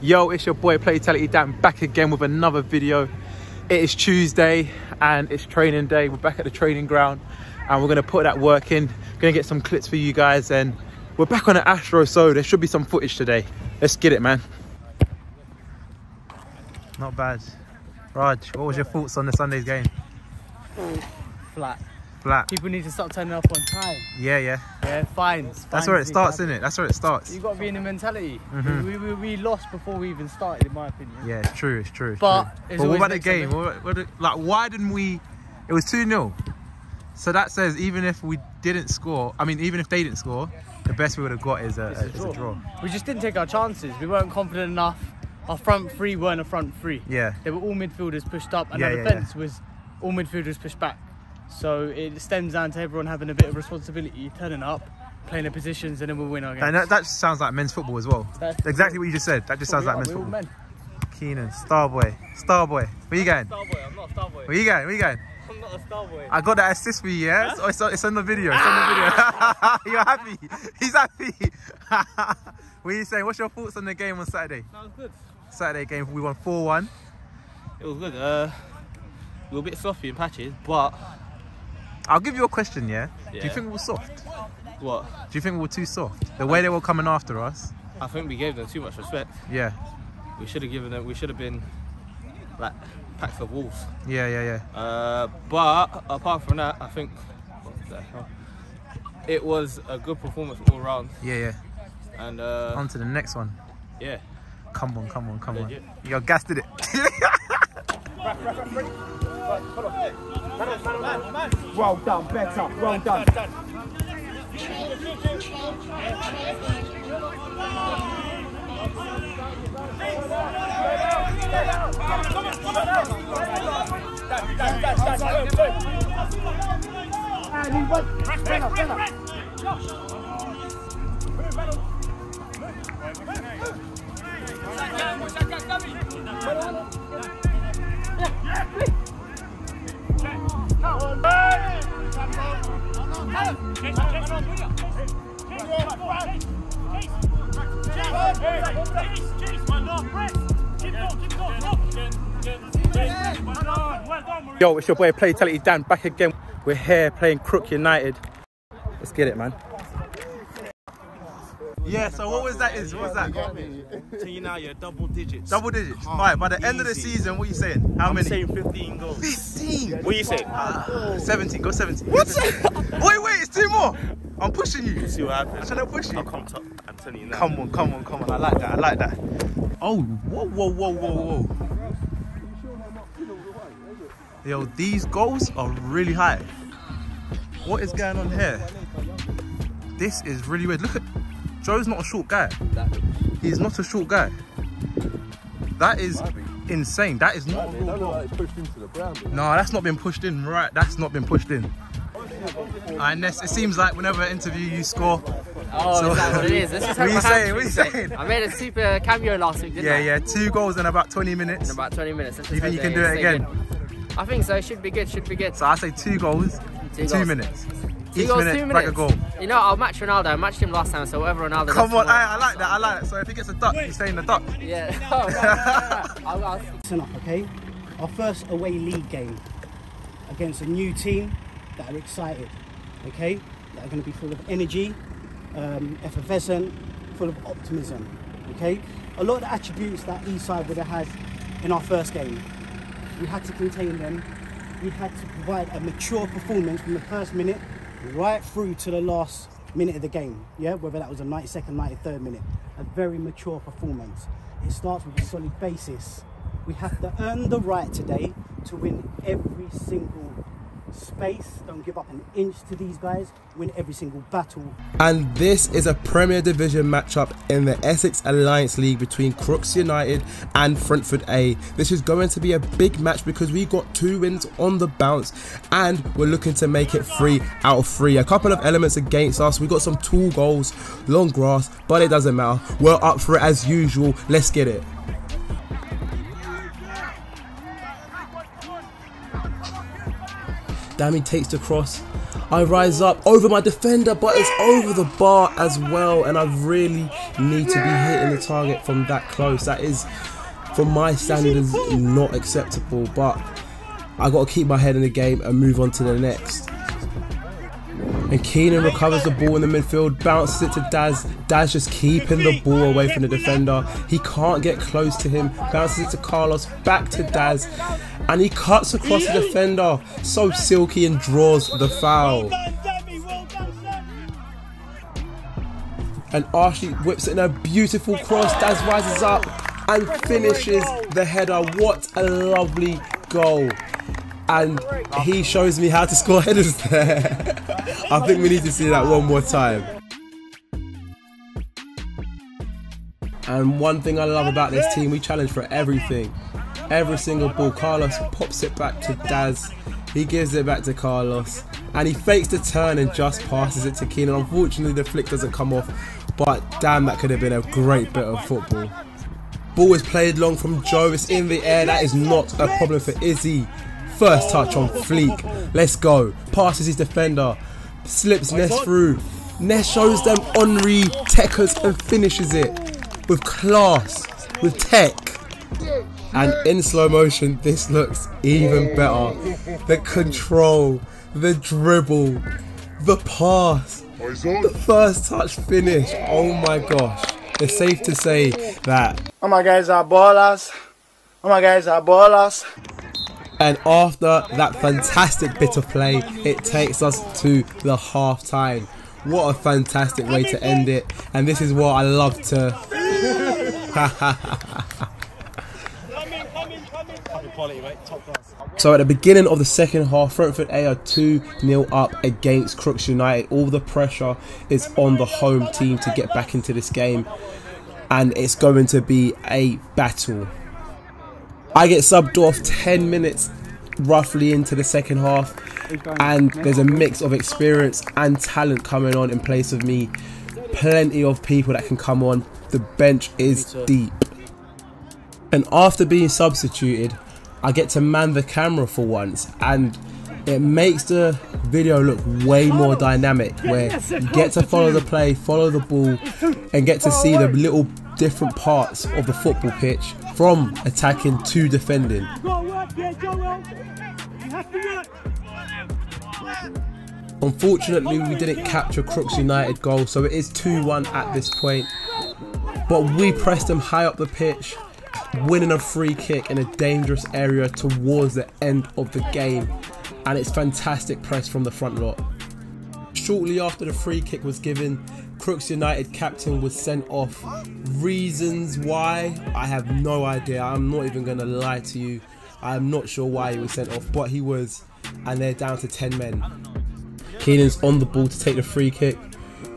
Yo, it's your boy Playtality Dan back again with another video. It is Tuesday and it's training day. We're back at the training ground and we're going to put that work in. Going to get some clips for you guys and we're back on the Astro, so there should be some footage today. Let's get it, man. Not bad. Raj, what was your thoughts on the Sunday's game? Flat. Flat. People need to stop turning up on time. Yeah. Yeah, fines. That's where it starts, isn't it? That's where it starts. You've got to be in the mentality. Mm-hmm. we lost before we even started, in my opinion. Yeah, it's true, it's true. But what about the game? Like, why didn't we... It was 2-0. So that says even if we didn't score, I mean, even if they didn't score, the best we would have got is a draw. We just didn't take our chances. We weren't confident enough. Our front three weren't a front three. Yeah. They were all midfielders pushed up, and our defence was all midfielders pushed back. So it stems down to everyone having a bit of responsibility, turning up, playing the positions, and then we'll win our game. And that sounds like men's football as well. That's exactly what you just said. That just sounds like men's football. Men. Keenan, Starboy. Where you going? Starboy, I'm not a Starboy. Where you going? I'm not a Starboy. I got that assist for you, yeah? Huh? It's on the video. You're happy. He's happy. What are you saying? What's your thoughts on the game on Saturday? That was good. Saturday game, we won 4-1. It was good. We were a bit sloppy in patches, but... I'll give you a question, yeah? Do you think we were soft? What? Do you think we were too soft? The way they were coming after us? I think we gave them too much respect. Yeah. We should have given them... We should have been, like, packs of wolves. Yeah. But, apart from that, I think... What the hell? It was a good performance all round. Yeah. And, on to the next one. Yeah. Come on. You're gassed at it. Right, hold on. Man. Well done, better. Well done. Yo, it's your boy Playtality Dan back again. We're here playing Crookz United. Let's get it, man. Yeah, so what was that? So you now you're double digits. Double digits. Alright, by the end of the season, what are you saying? How many? I'm saying 15 goals. 15? What are you saying? 17, go 17. What? wait, it's 2 more. I'm pushing you. Let's see what happens. Should I push you? I'll come top. I'm telling you now. Come on. I like that. Oh, whoa. Yo, these goals are really high. What is going on here? This is really weird. Look at... Joe's not a short guy. He's not a short guy. That is insane. That is not a real goal. No, that's not been pushed in. Right, that's not been pushed in. And it seems like whenever an interview you score. Oh, so, that's what it is. What are you saying? I made a super cameo last week, didn't I? 2 goals in about 20 minutes. You think you can do it again? I think so. It should be good, So I say 2 goals, 2 minutes. Each minute, 2 minutes. Break a goal. You know, I'll match Ronaldo. I matched him last time, so whatever Ronaldo. Come on, I like that. So if he gets a duck, you stay in the duck. Yeah. No. Listen up, okay? Our first away league game against a new team that are excited, okay? That are going to be full of energy, effervescent, full of optimism, okay? A lot of the attributes that Eastside would have had in our first game, we had to contain them. We had to provide a mature performance from the first minute right through to the last minute of the game, yeah? Whether that was the 92nd, 93rd minute, a very mature performance. It starts with a solid basis. We have to earn the right today to win every single space. Don't give up an inch to these guys. Win every single battle. And this is a Premier Division matchup in the Essex Alliance League between Crookz United and Frenford A. This is going to be a big match because we got 2 wins on the bounce and we're looking to make it 3 out of 3. A couple of elements against us. We got some tall goals, long grass, but it doesn't matter. We're up for it as usual. Let's get it. Dami takes the cross, I rise up over my defender, but it's over the bar as well, and I really need to be hitting the target from that close. That is, from my standards, not acceptable, but I got to keep my head in the game and move on to the next. And Keenan recovers the ball in the midfield, bounces it to Daz. Daz just keeping the ball away from the defender. He can't get close to him. Bounces it to Carlos, back to Daz. And he cuts across the defender so silky and draws the foul. And Ashley whips it in a beautiful cross. Daz rises up and finishes the header. What a lovely goal. And he shows me how to score headers there. I think we need to see that one more time. And one thing I love about this team, we challenge for everything. Every single ball. Carlos pops it back to Daz. He gives it back to Carlos. And he fakes the turn and just passes it to Keenan. Unfortunately, the flick doesn't come off. But damn, that could have been a great bit of football. Ball is played long from Joe. It's in the air. That is not a problem for Izzy. First touch on fleek. Let's go. Passes his defender. Slips Ness through. Ness shows them Henri, Tekkers, and finishes it with class, with tech. And in slow motion, this looks even better. The control, the dribble, the pass, the first touch finish. Oh my gosh. It's safe to say that. Oh my guys are ballers. Oh my guys are ballers. And after that fantastic bit of play, it takes us to the half time. What a fantastic way to end it. And this is what I love to... So at the beginning of the second half, Frenford A are 2-0 up against Crookz United. All the pressure is on the home team to get back into this game. And it's going to be a battle. I get subbed off 10 minutes roughly into the second half, and there's a mix of experience and talent coming on in place of me. Plenty of people that can come on. The bench is deep. And after being substituted, I get to man the camera for once, and it makes the video look way more dynamic, where you get to follow the play, follow the ball, and get to see the little different parts of the football pitch, from attacking to defending. Unfortunately, we didn't capture Crookz United goal, so it is 2-1 at this point. But we pressed them high up the pitch, winning a free kick in a dangerous area towards the end of the game. And it's fantastic press from the front lot. Shortly after the free kick was given, Crookz United captain was sent off. Reasons why, I have no idea. I'm not even going to lie to you. I'm not sure why he was sent off, but he was, and they're down to 10 men. Keenan's on the ball to take the free kick,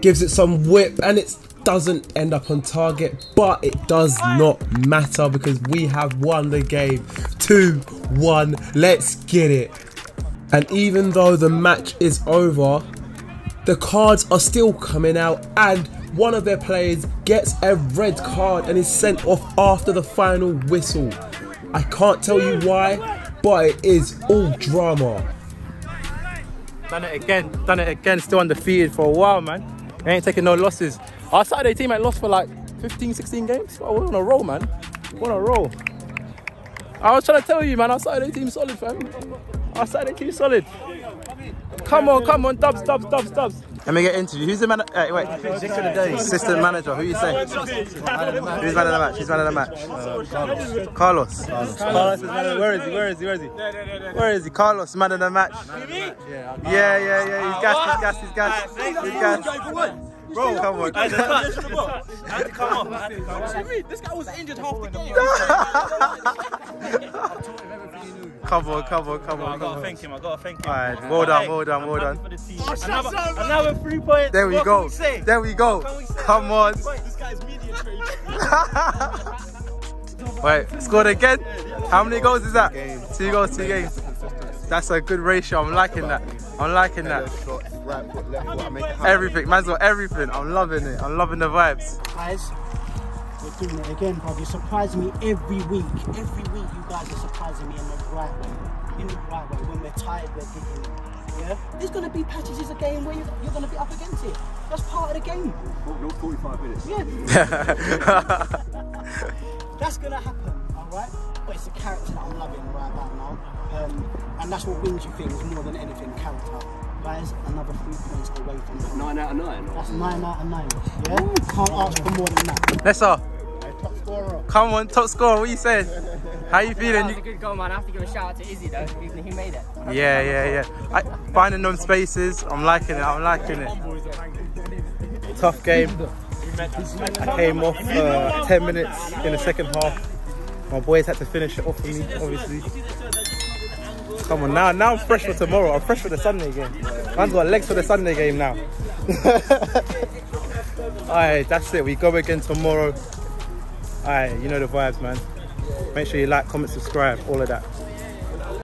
gives it some whip, and it doesn't end up on target, but it does not matter because we have won the game. 2-1, let's get it. And even though the match is over, the cards are still coming out, and one of their players gets a red card and is sent off after the final whistle. I can't tell you why, but it is all drama. Done it again, still undefeated for a while, man. They ain't taking no losses. Our Saturday team had lost for like 15, 16 games. Well, we're on a roll, man. We're on a roll. I was trying to tell you, man, our Saturday team solid, fam. Our Saturday team solid. Come on, come on, Dubs, Dubs, Dubs, Dubs. Let me get into you. Who's the man? Wait, assistant manager. Who are you saying? Who's man of the match? Who's man of the match? Carlos. Carlos is man of the match. Where is he? Where is he? Where is he? Where is he? Carlos, man of the match. Yeah, yeah. He's gassed. He's gassed. He's gassed. Bro, come on. I had to come off. I had to come off. This guy was injured half the game. Come on. I gotta thank him. Alright, well done. Another 3 points. There we go. There we go. Come on. This guy's media trade. Wait, scored again? How many goals is that? 2 goals, 2 games. That's a good ratio. I'm liking that. Everything, man's got everything. I'm loving it. I'm loving the vibes. Guys, we're doing it again, bro. You surprise me every week. Every week, you guys are surprising me in the right way. When we're tired, we're getting yeah, there's going to be passages of game where you're going to be up against it. That's part of the game. Not 45 minutes. Yeah. That's going to happen, alright? But it's the character that I'm loving right about now. And that's what wins you things more than anything, character. Guys, another 3 points away from that. 9 out of 9. That's 9 out of 9. Yeah? Can't ask for more than that. Let's go. Top scorer. Come on, top scorer, what are you saying? How you feeling? That was a good goal, man. I have to give a shout out to Izzy though, even who made it. Yeah. Finding them spaces, I'm liking it. Tough game. I came off 10 minutes in the second half. My boys had to finish it off for me, obviously. Come on, now I'm fresh for tomorrow. I'm fresh for the Sunday game. Man's got legs for the Sunday game now. Alright, that's it. We go again tomorrow. Alright, you know the vibes, man. Make sure you like, comment, subscribe, all of that.